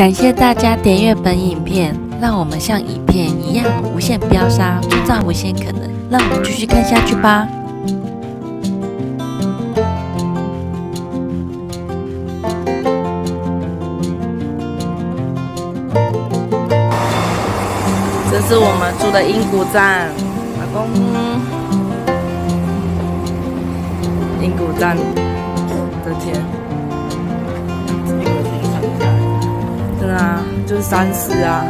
感谢大家点阅本影片，让我们像影片一样无限飙杀，创造无限可能。让我们继续看下去吧。这是我们住的英谷站，老公，英谷站的天。 对啊，就是三四啊。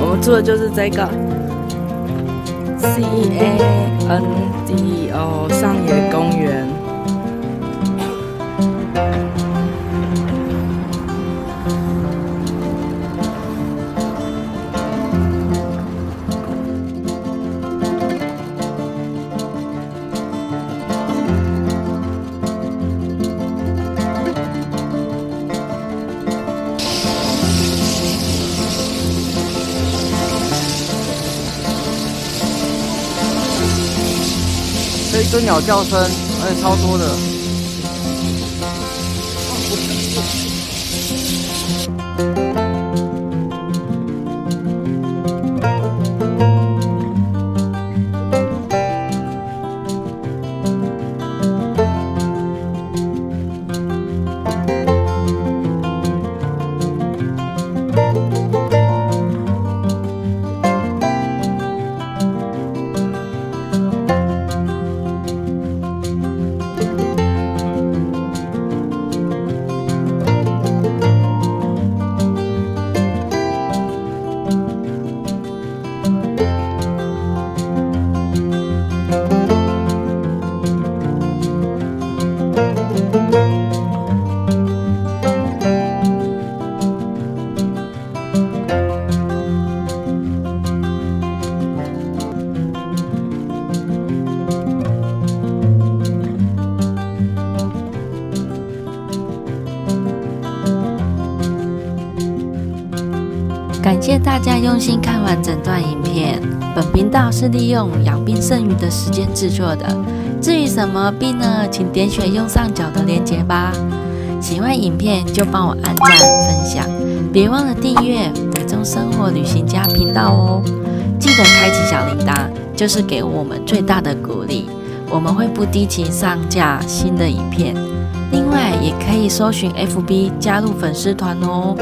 我们住的就是这个 CANDO 上野公园。这一堆鸟叫声，而且超多的。感谢大家用心看完整段影片。本频道是利用养病剩余的时间制作的。至于什么病呢？请点选右上角的链接吧。喜欢影片就帮我按赞、分享，别忘了订阅“北中生活旅行家”频道哦。记得开启小铃铛，就是给我们最大的鼓励。我们会不定期上架新的影片，另外也可以搜寻 FB 加入粉丝团哦。